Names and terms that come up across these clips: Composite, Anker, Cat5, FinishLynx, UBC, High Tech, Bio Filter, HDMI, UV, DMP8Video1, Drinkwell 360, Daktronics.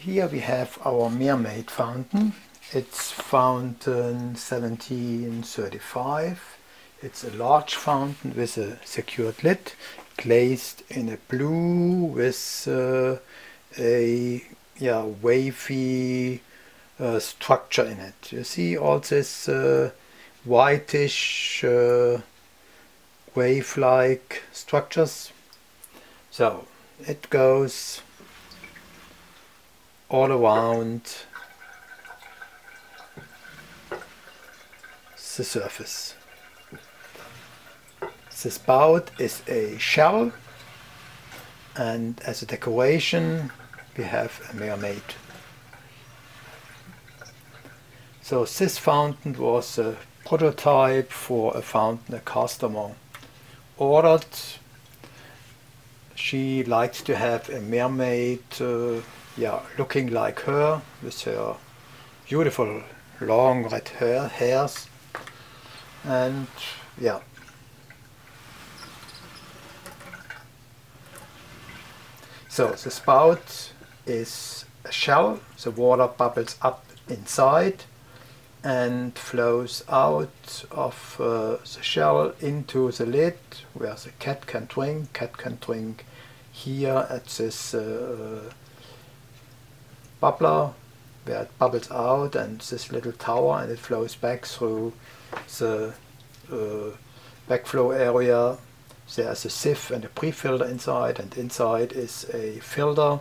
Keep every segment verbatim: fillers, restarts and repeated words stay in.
Here we have our mermaid fountain. It's fountain seventeen thirty-five. It's a large fountain with a secured lid, glazed in a blue with uh, a yeah, wavy uh, structure in it. You see all this uh, whitish uh, wave-like structures. So it goes all around the surface. The spout is a shell, and as a decoration we have a mermaid. So this fountain was a prototype for a fountain a customer ordered. She liked to have a mermaid uh, yeah, looking like her, with her beautiful long red hair, hairs, and yeah. So the spout is a shell, the water bubbles up inside and flows out of uh, the shell into the lid, where the cat can drink. Cat can drink here at this uh, bubbler, where it bubbles out, and this little tower, and it flows back through the uh, backflow area. There's a sieve and a pre-filter inside, and inside is a filter.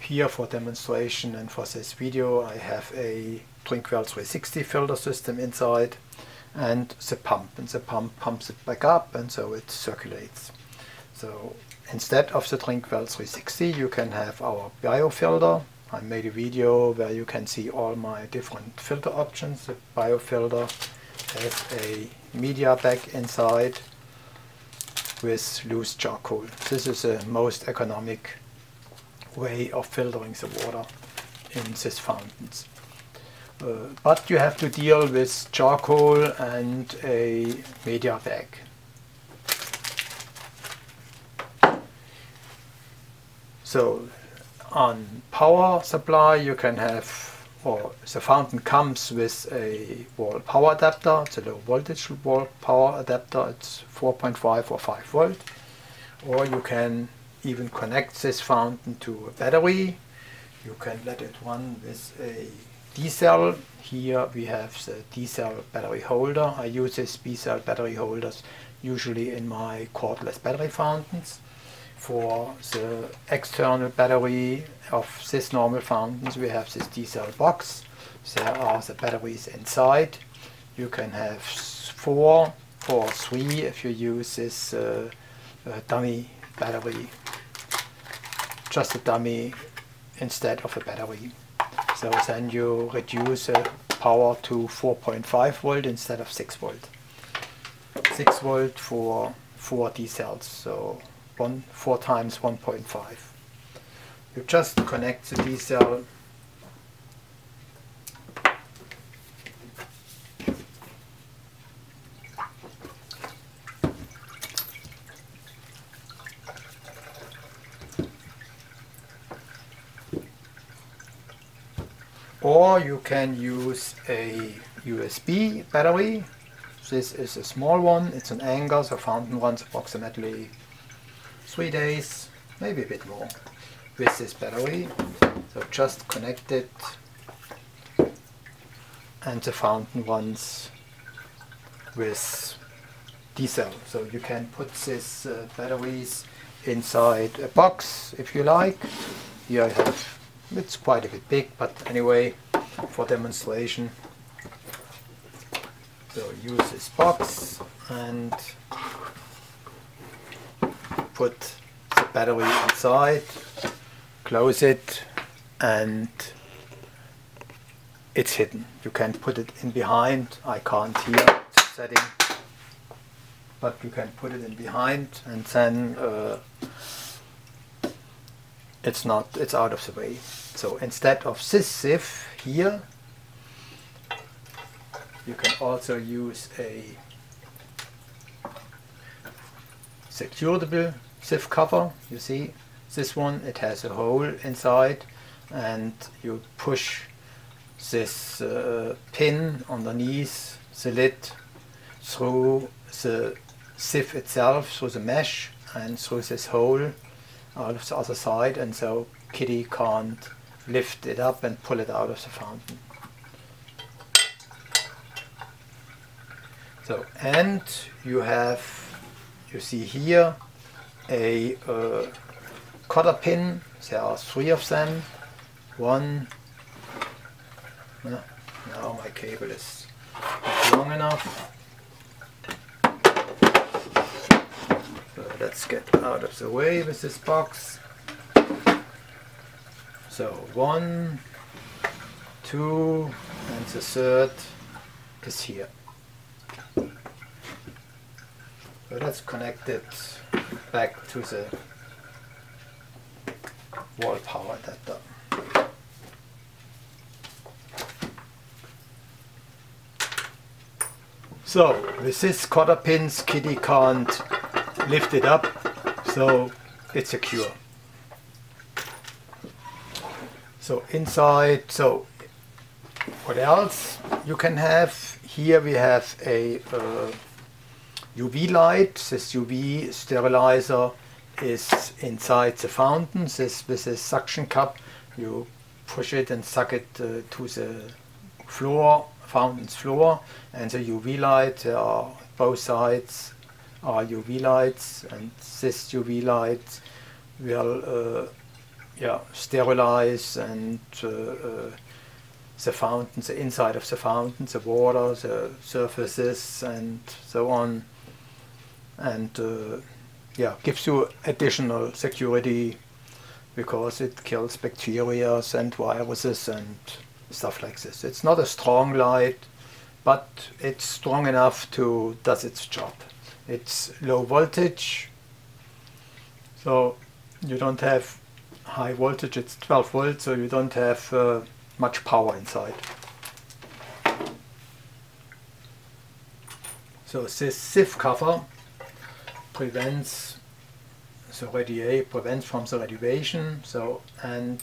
Here, for demonstration and for this video, I have a Drinkwell three sixty filter system inside, and the pump, and the pump pumps it back up, and so it circulates. So instead of the Drinkwell three sixty, you can have our Bio Filter. I made a video where you can see all my different filter options. The Bio Filter has a media bag inside with loose charcoal. This is the most economic way of filtering the water in these fountains. Uh, but you have to deal with charcoal and a media bag. So on power supply you can have, or the fountain comes with a wall power adapter. It's a low voltage wall power adapter. It's four point five or five volt. Or you can even connect this fountain to a battery. You can let it run with a D-cell. Here we have the D-cell battery holder. I use these B-cell battery holders usually in my cordless battery fountains. For the external battery of this normal fountains, we have this D-cell box. There are the batteries inside. You can have four, four or three if you use this uh, uh, dummy battery, just a dummy instead of a battery. So then you reduce the power to four point five volt instead of six volt. six volt for four D-cells. So One, four times one point five. You just connect the D-cell or you can use a U S B battery. This is a small one, it's an Anker, so fountain runs approximately three days, maybe a bit more, with this battery. So just connect it and the fountain runs with D-cell. So you can put these uh, batteries inside a box if you like. Here I have, it's quite a bit big, but anyway, for demonstration. So use this box and put the battery inside, close it, and it's hidden. You can put it in behind. I can't hear the setting, but you can put it in behind, and then uh, it's not, it's out of the way. So instead of this sieve here, you can also use a securable sieve cover. You see, this one, it has a hole inside, and you push this uh, pin underneath the lid through the sieve itself, through the mesh, and through this hole out of the other side, and so Kitty can't lift it up and pull it out of the fountain. So, and you have, you see here, a uh, cotter pin. There are three of them. One, no, no, my cable is not long enough. So let's get out of the way with this box. So one, two, and the third is here. So let's connect it back to the wall power adapter. So with this cotter pins, Kitty can't lift it up, so it's secure. So inside, so what else you can have? Here we have a uh, U V light. This U V sterilizer is inside the fountain. This with a suction cup, you push it and suck it uh, to the floor, fountain's floor, and the U V light. There are both sides are U V lights, and this U V light will uh, yeah sterilize and uh, uh, the fountain, the inside of the fountain, the water, the surfaces, and so on. And uh, yeah, gives you additional security because it kills bacteria and viruses and stuff like this. It's not a strong light, but it's strong enough to does its job. It's low voltage, so you don't have high voltage. It's twelve volts, so you don't have uh, much power inside. So this sieve cover prevents the radiation, prevents from the radiation, so, and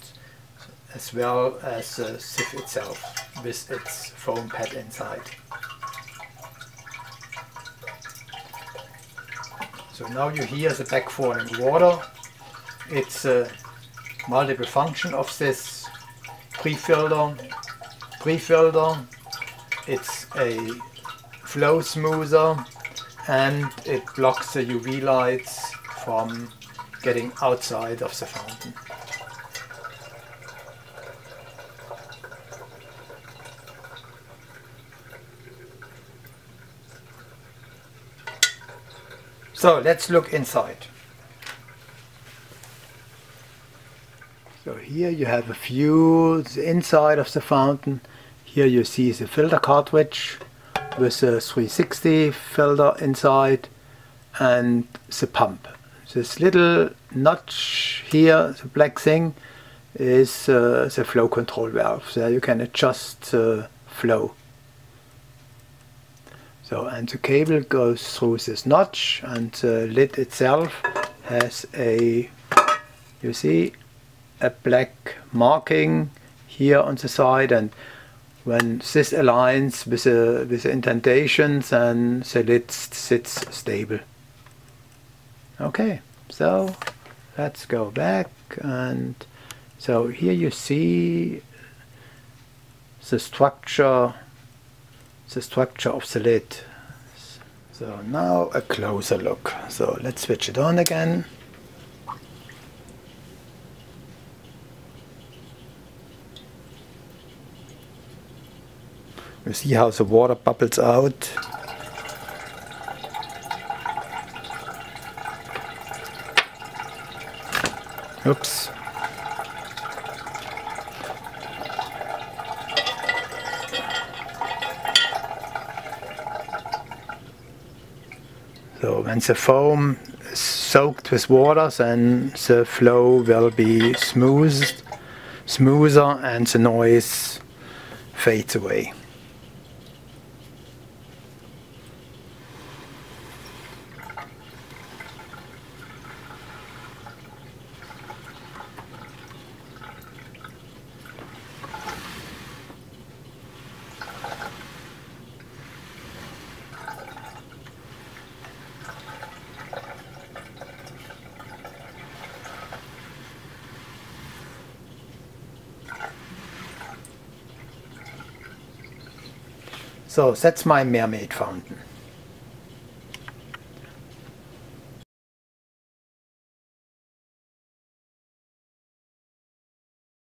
as well as the sieve itself with its foam pad inside. So now you hear the backfalling water. It's a multiple function of this pre-filter. Pre-filter, it's a flow smoother, and it blocks the U V lights from getting outside of the fountain. So let's look inside. So here you have a view, the inside of the fountain. Here you see the filter cartridge with a three sixty filter inside and the pump. This little notch here, the black thing, is uh, the flow control valve. There you can adjust the flow. So, and the cable goes through this notch, and the lid itself has a, you see, a black marking here on the side, and when this aligns with the, with the indentations, and the lid sits stable. Okay, so let's go back, and so here you see the structure, the structure of the lid. So now a closer look. So let's switch it on again. You see how the water bubbles out. Oops. So when the foam is soaked with water, then the flow will be smooth, smoother, and the noise fades away. So that's my mermaid fountain.